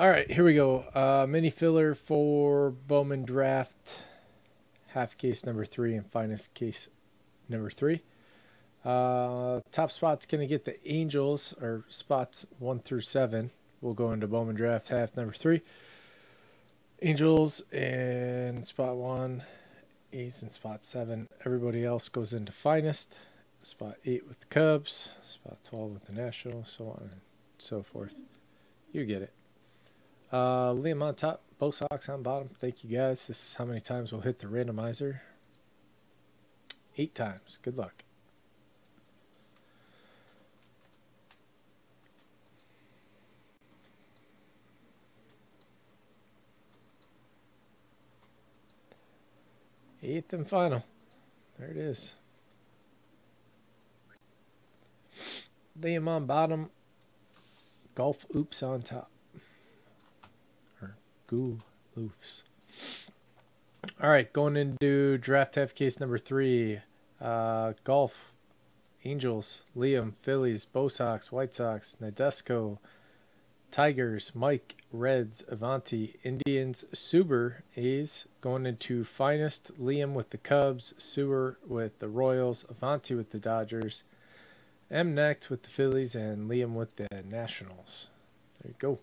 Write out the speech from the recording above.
All right, here we go. Mini filler for Bowman draft, half case number 3 and finest case number 3. Top spot's going to get the Angels, or spots 1 through 7. We'll go into Bowman draft half number 3. Angels and spot 1, A's in spot 7. Everybody else goes into finest. Spot 8 with the Cubs, spot 12 with the Nationals, so on and so forth. You get it. Liam on top, Bo Sox on bottom. Thank you guys. This is how many times we'll hit the randomizer. 8 times. Good luck. Eighth and final. There it is. Liam on bottom. Golf Oops on top. Goo loofs. All right, going into draft half case number 3. Golf, Angels, Liam, Phillies, Bo Sox, White Sox, Nadesco, Tigers, Mike, Reds, Avanti, Indians, Suber, A's. Going into finest, Liam with the Cubs, Suber with the Royals, Avanti with the Dodgers, M-Necht with the Phillies, and Liam with the Nationals. There you go.